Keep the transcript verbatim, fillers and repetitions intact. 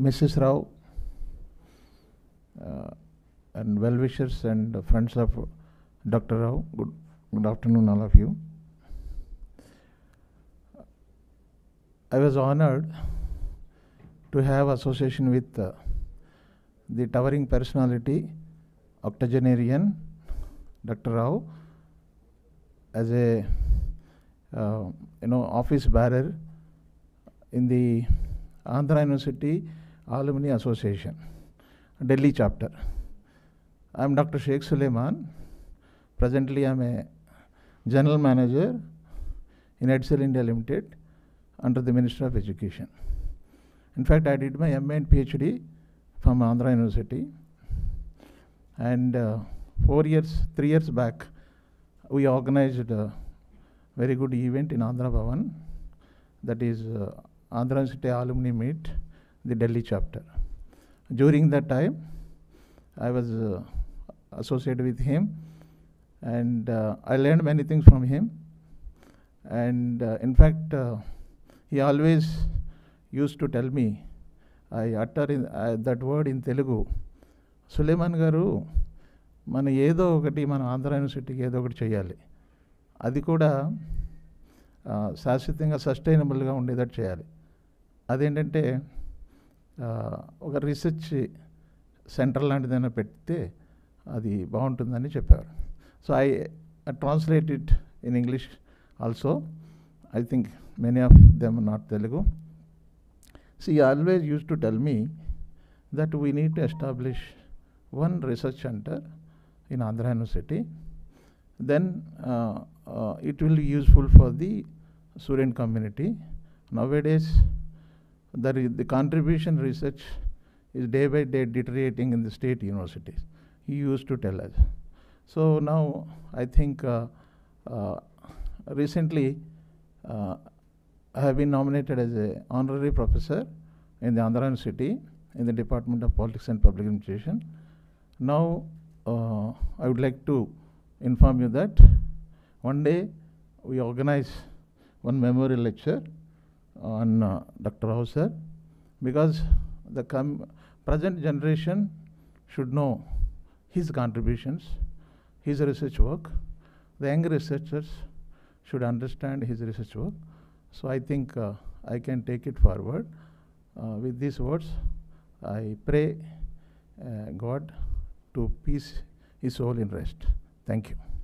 Missus Rao, uh, and well-wishers and uh, friends of Doctor Rao, good, good afternoon all of you. I was honored to have association with uh, the towering personality, octogenarian Doctor Rao, as a uh, you know office bearer in the Andhra University Alumni Association, Delhi chapter. I am Doctor Shaik Suleman. Presently, I am a general manager in EDCIL India Limited under the Ministry of Education. In fact, I did my M A and PhD from Andhra University, and uh, four years, three years back, we organized a very good event in Andhra Bhavan, that is uh, Andhra University Alumni Meet, the Delhi chapter. During that time, I was uh, associated with him, and uh, I learned many things from him. And uh, in fact, uh, he always used to tell me, I utter in, uh, that word in Telugu, Suleyman Garu, మన ఏదో ఒకటి మన ఆంధ్ర యూనివర్సిటీకి ఏదో ఒకటి చేయాలి, అది కూడా శాశ్వతంగా సస్టైనబుల్గా ఉండేటట్టు చేయాలి. అదేంటంటే ఒక రీసెర్చ్ సెంటర్ లాంటిదైనా పెడితే అది బాగుంటుందని చెప్పారు. So I translated in English also, I think many of them not Telugu. So you always use to tell me that we need to establish one research centre in Andhra University, then uh, uh, it will be useful for the student community. Nowadays, the, re the contribution research is day by day deteriorating in the state universities, he used to tell us. So now, I think uh, uh, recently, uh, I have been nominated as an honorary professor in the Andhra University in the Department of Politics and Public Administration. Now, Uh, I would like to inform you that one day we organize one memorial lecture on uh, Doctor Rao sir, because the com present generation should know his contributions, his research work. The young researchers should understand his research work. So I think uh, I can take it forward. Uh, with these words, I pray uh, God to peace his soul in rest. Thank you.